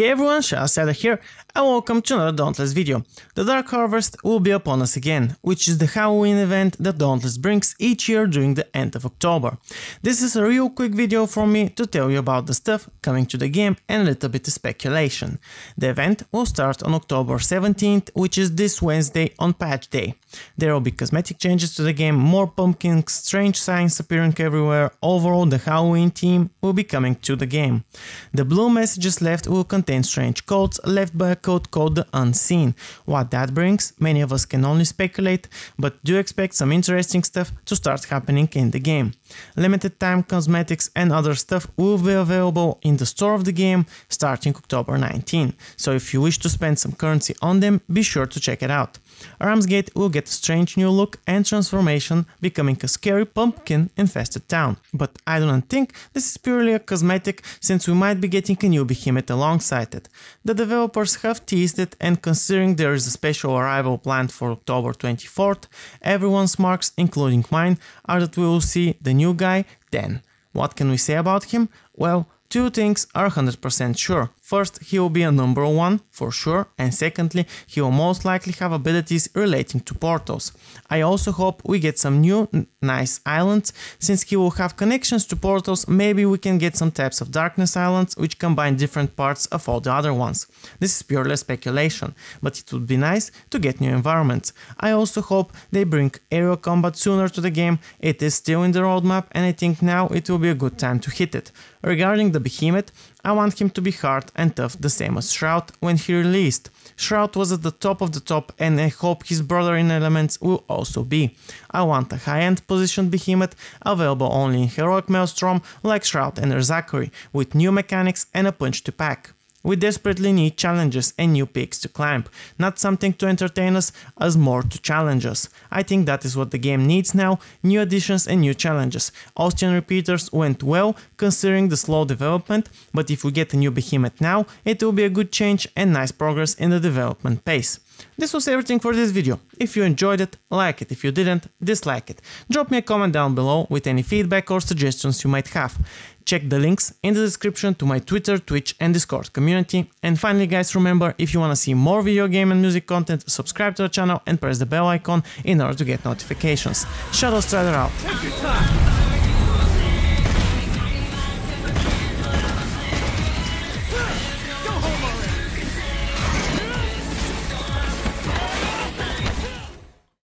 Hey everyone, Shasada here, and welcome to another Dauntless video. The Dark Harvest will be upon us again, which is the Halloween event that Dauntless brings each year during the end of October. This is a real quick video from me to tell you about the stuff coming to the game and a little bit of speculation. The event will start on October 17th, which is this Wednesday on patch day. There will be cosmetic changes to the game, more pumpkins, strange signs appearing everywhere. Overall, the Halloween theme will be coming to the game. The blue messages left will contain strange codes left by a code called the Unseen. What that brings, many of us can only speculate, but do expect some interesting stuff to start happening in the game. Limited time cosmetics and other stuff will be available in the store of the game starting October 19, so if you wish to spend some currency on them, be sure to check it out. Ramsgate will get a strange new look and transformation, becoming a scary pumpkin infested town, but I do not think this is purely a cosmetic, since we might be getting a new Behemoth alongside it. The developers have teased it, and considering there is a special arrival planned for October 24th, everyone's marks, including mine, are that we will see the new guy then. What can we say about him? Well, two things are 100% sure. First, he will be a number one, for sure, and secondly, he will most likely have abilities relating to portals. I also hope we get some new, nice islands, since he will have connections to portals. Maybe we can get some types of darkness islands, which combine different parts of all the other ones. This is purely speculation, but it would be nice to get new environments. I also hope they bring aerial combat sooner to the game. It is still in the roadmap, and I think now it will be a good time to hit it. Regarding the Behemoth, I want him to be hard and tough, the same as Shroud when he released. Shroud was at the top of the top, and I hope his brother in elements will also be. I want a high-end positioned Behemoth, available only in Heroic Maelstrom like Shroud and Erzakuri, with new mechanics and a punch to pack. We desperately need challenges and new peaks to climb, not something to entertain us as more to challenge us. I think that is what the game needs now, new additions and new challenges. Austrian repeaters went well considering the slow development, but if we get a new Behemoth now, it will be a good change and nice progress in the development pace. This was everything for this video. If you enjoyed it, like it. If you didn't, dislike it. Drop me a comment down below with any feedback or suggestions you might have. Check the links in the description to my Twitter, Twitch and Discord community. And finally guys, remember, if you wanna see more video game and music content, subscribe to the channel and press the bell icon in order to get notifications. Shadow Strider out!